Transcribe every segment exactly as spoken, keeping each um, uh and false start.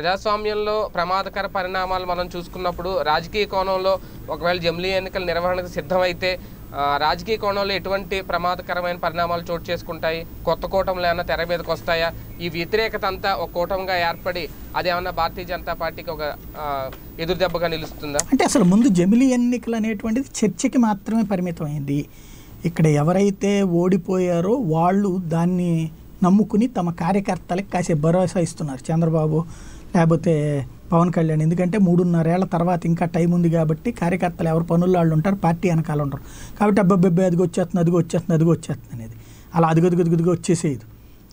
ప్రజాస్వామ్యంలో ప్రమాదకర పరిణామాలు మనం చూసుకున్నప్పుడు రాజకీయ కోణంలో ఒకవేళ జమిలి ఎన్నికల నిర్వహణకు సిద్ధమైతే రాజకీయ కోణంలో ఎటువంటి ప్రమాదకరమైన పరిణామాలు చోటు చేసుకుంటాయి? కొత్త కూటములు ఏమైనా తెర మీదకి వస్తాయా? ఈ వ్యతిరేకత అంతా ఒక కూటమిగా ఏర్పడి అదేమన్నా భారతీయ జనతా పార్టీకి ఒక ఎదురుదెబ్బగా నిలుస్తుందా? అంటే అసలు ముందు జమిలి ఎన్నికలు అనేటువంటిది చర్చకి మాత్రమే పరిమితమైంది. ఇక్కడ ఎవరైతే ఓడిపోయారో వాళ్ళు దాన్ని నమ్ముకుని తమ కార్యకర్తలకు కాసేపు భరోసా ఇస్తున్నారు చంద్రబాబు లేకపోతే పవన్ కళ్యాణ్. ఎందుకంటే మూడున్నరేళ్ల తర్వాత ఇంకా టైం ఉంది కాబట్టి కార్యకర్తలు ఎవరు పనుల్లో వాళ్ళు ఉంటారు, పార్టీ వెనకాల ఉంటారు కాబట్టి అబ్బాబ్బెబ్బే అదిగో వచ్చేస్తుంది అదిగో వచ్చేస్తుంది అదిగో వచ్చేస్తుంది అనేది అలా అదిగొదిగొదిగొదిగా వచ్చేసేది.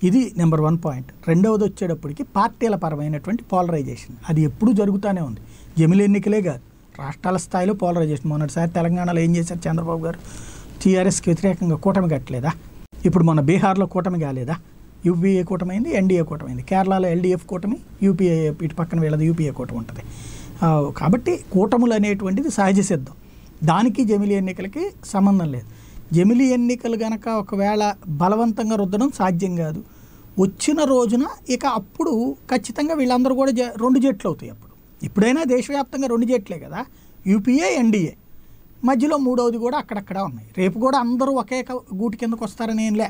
ఇది నెంబర్ వన్ పాయింట్. రెండవది వచ్చేటప్పటికి పార్టీల పరమైనటువంటి పోలరైజేషన్, అది ఎప్పుడూ జరుగుతూనే ఉంది. జమిలి ఎన్నికలే కాదు, రాష్ట్రాల స్థాయిలో పోలరైజేషన్. మొన్నటిసారి తెలంగాణలో ఏం చేశారు చంద్రబాబు గారు? టీఆర్ఎస్కి వ్యతిరేకంగా కూటమి కట్టలేదా? ఇప్పుడు మన బీహార్లో కూటమి కాలేదా? యూపీఏ కూటమైంది, ఎన్డీఏ కూటమైంది. కేరళలో ఎల్డీఎఫ్ కూటమి, యూపీఏ ఇటు పక్కన వీళ్ళది యూపీఏ కూటమి ఉంటుంది. కాబట్టి కూటములు అనేటువంటిది సహజ సిద్ధం, దానికి జమిలి ఎన్నికలకి సంబంధం లేదు. జమిలి ఎన్నికలు కనుక ఒకవేళ బలవంతంగా రుద్దడం సాధ్యం కాదు. వచ్చిన రోజున ఇక అప్పుడు ఖచ్చితంగా వీళ్ళందరూ కూడా జ రెండు జట్లు అవుతాయి. అప్పుడు ఇప్పుడైనా దేశవ్యాప్తంగా రెండు జట్లే కదా, యూపీఏ ఎన్డీఏ, మధ్యలో మూడవది కూడా అక్కడక్కడ ఉన్నాయి. రేపు కూడా అందరూ ఒకే గూటి కిందకు వస్తారని ఏం లే.